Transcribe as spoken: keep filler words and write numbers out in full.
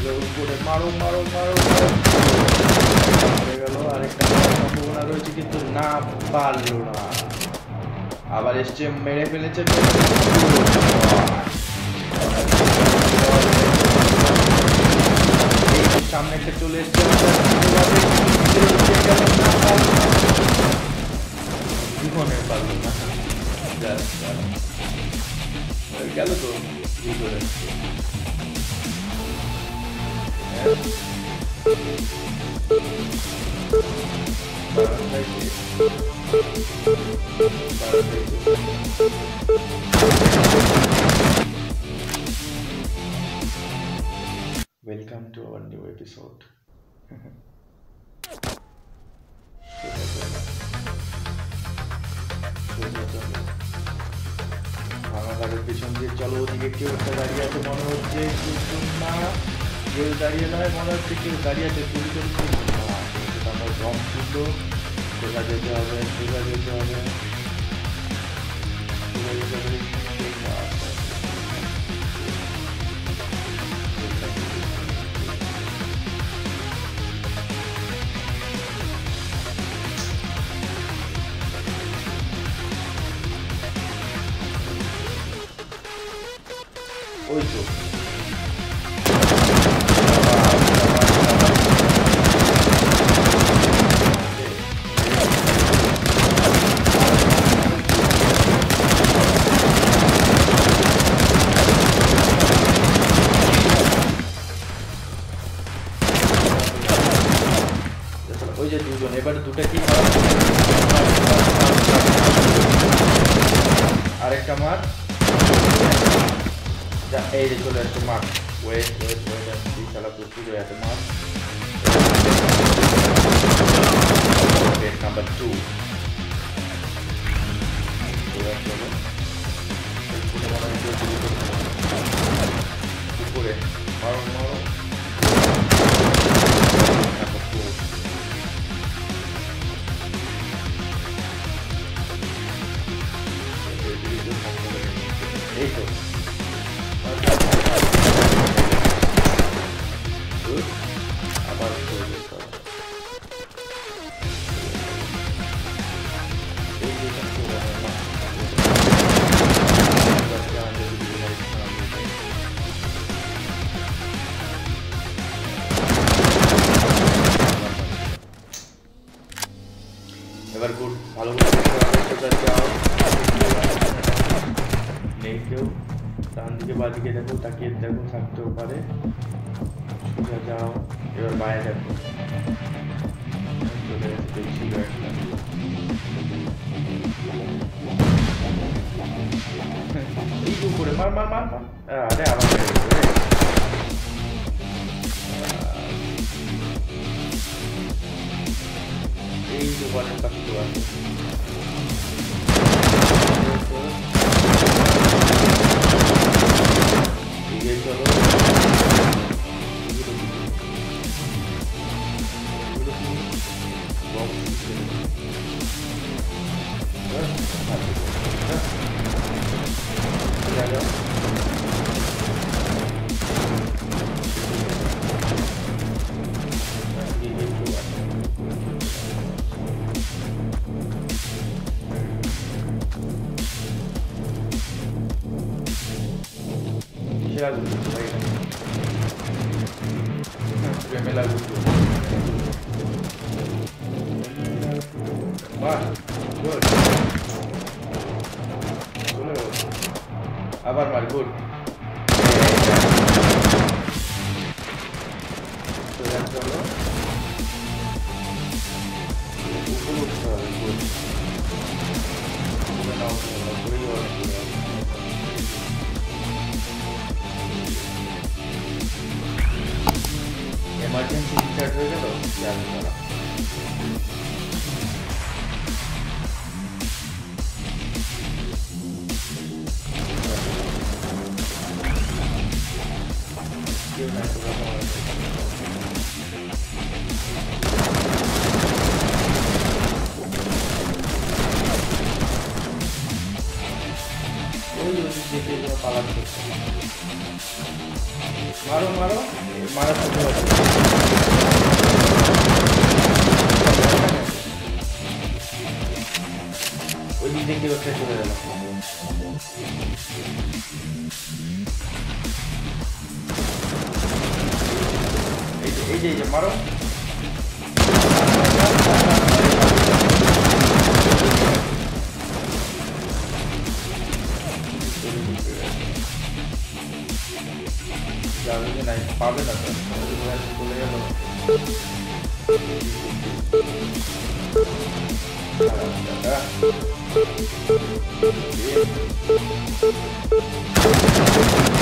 Pegou por aí, marou, marou, marou. Pegou আরেকটা সম্ভাবনা রয়েছে কিন্তু না পারলো না। আবার এসে মেরে ফেলেছে। সামনে একটা চলে এসেছে জীবনে পারলো না। গেল তো Thank you. Welcome to our new episode. আমাদের পিছন দিয়ে চলো ওদিকে কেউ একটা দাঁড়িয়ে আছে মনে হচ্ছে না কেউ দাঁড়িয়ে নয় মনে হচ্ছে কেউ দাঁড়িয়ে আছে চুরি করছে আমার রং ফুটো কোথা যেতে হবে কোথা যেতে হবে কোথা যেতে হবে Gracias. मारो मारो मारो वो भी देख के बच्चे चले जाएंगे ये ये मारो Jangan lupa naik pabrik atau kuliah kuliah loh. Ada.